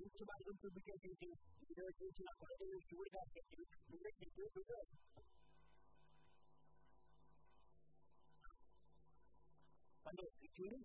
and it's about improvisation. There is not what it is you would have to do. We're making good for good. I know it's good.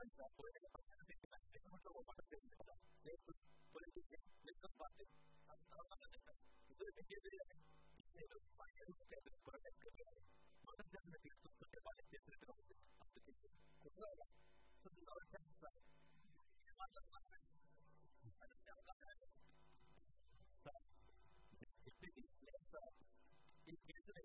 questa potrebbe passare effettivamente come un nuovo parte di vita. Volete dire, nel parte, a strada da metà, che dovete chiedere il metodo di fare il metodo per la creazione. Non è già una virtù che vale per le cose, ma perché questo è una certa che va da fare. Ma non è una cosa da fare. E quindi l'altra è che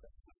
Thank you.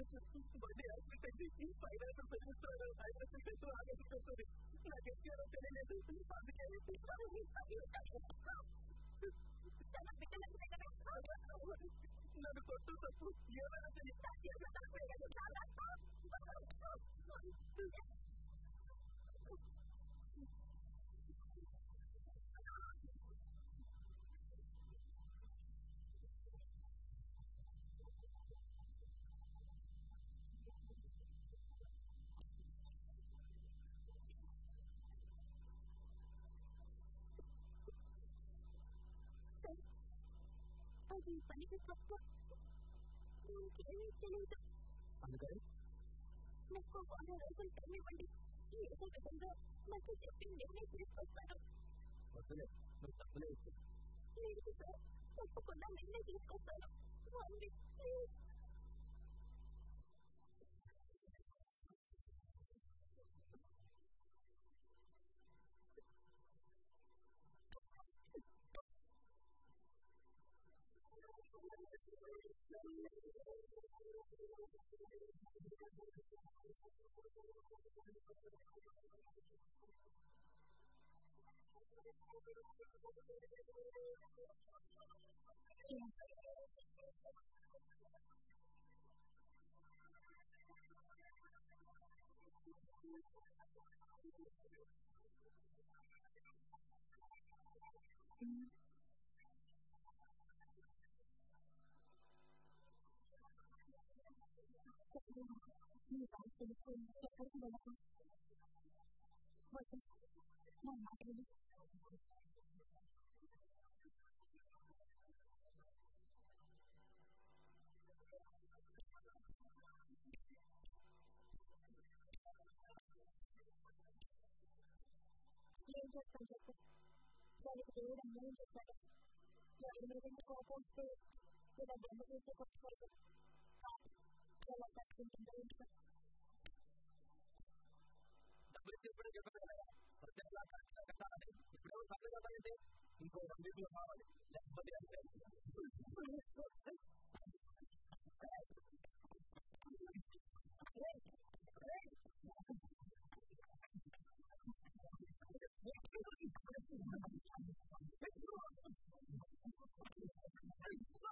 I'm going to go to the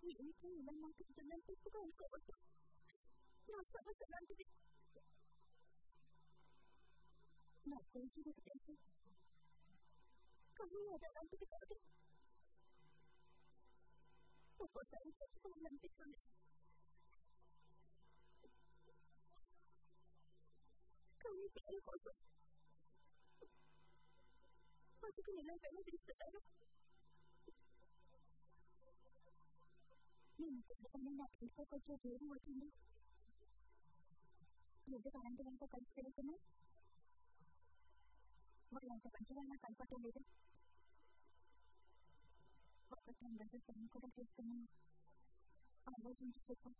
ini memang kejadian tu bukan ikut. Yang sama dengan tadi. Nah, saya juga terjadi. Kami ada dalam kita itu. Pokok saya cukup melantik sangat. Kami perlu kosong. Masih kena dalam kita. Mình cũng có nên đặt cái câu chơi thế mua thêm đi. Mình sẽ còn ăn cho anh câu cái chơi đấy nữa. Một lần cho bạn chơi anh cái câu chơi đấy. Một cái thằng bạn chơi cái câu chơi của mình. Ở đâu cũng chơi được.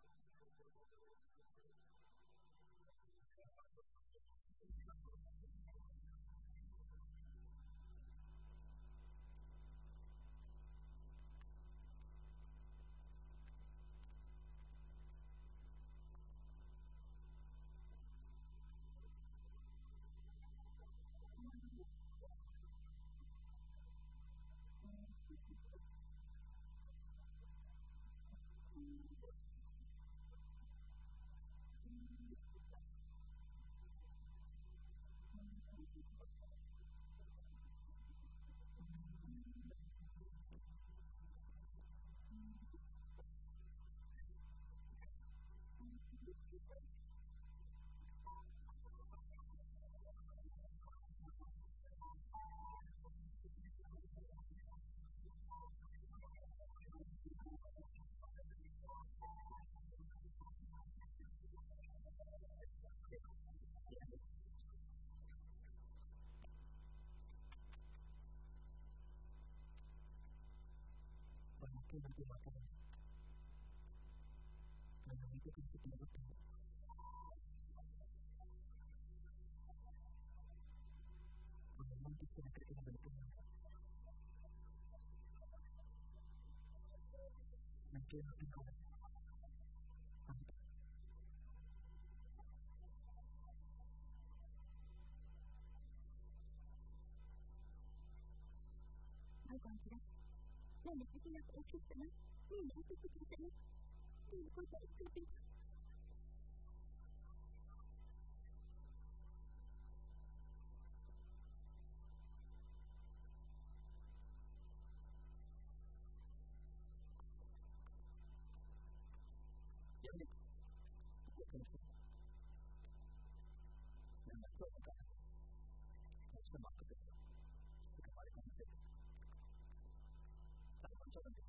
Kita berdoa. Mari kita berdoa. Mari kita berdoa. Mari kita berdoa. Ini kita nak ucap sana, ini nak ucap sana, ini kau tak ucap ini. Jadi, kita mesti nak tahu apa sebab kita kembali ke sini. Thank you.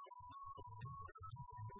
Thank you.